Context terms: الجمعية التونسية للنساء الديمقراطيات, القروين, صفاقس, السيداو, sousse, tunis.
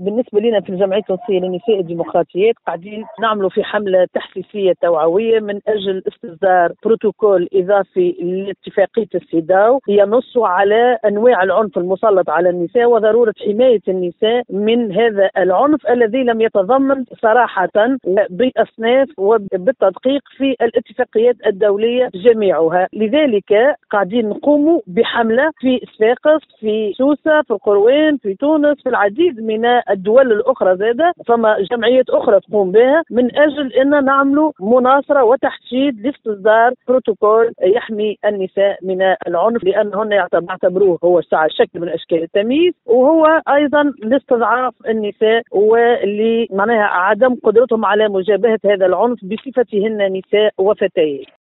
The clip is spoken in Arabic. بالنسبة لنا في الجمعية التونسية للنساء الديمقراطيات قاعدين نعملوا في حملة تحسيسية توعوية من أجل استصدار بروتوكول إضافي لاتفاقية السيداو ينص على أنواع العنف المسلط على النساء وضرورة حماية النساء من هذا العنف الذي لم يتضمن صراحة بأصناف وبالتدقيق في الاتفاقيات الدولية جميعها. لذلك قاعدين نقوم بحملة في صفاقس، في سوسة، في القروين، في تونس، في العديد من الدول الأخرى زادة، فما جمعيات أخرى تقوم بها من أجل أن نعملوا مناصرة وتحشيد لاستصدار بروتوكول يحمي النساء من العنف، لأنهن يعتبروه هو شكل من أشكال التمييز، وهو أيضا لاستضعاف النساء ولمعناها عدم قدرتهم على مجابهة هذا العنف بصفتهن نساء وفتيات.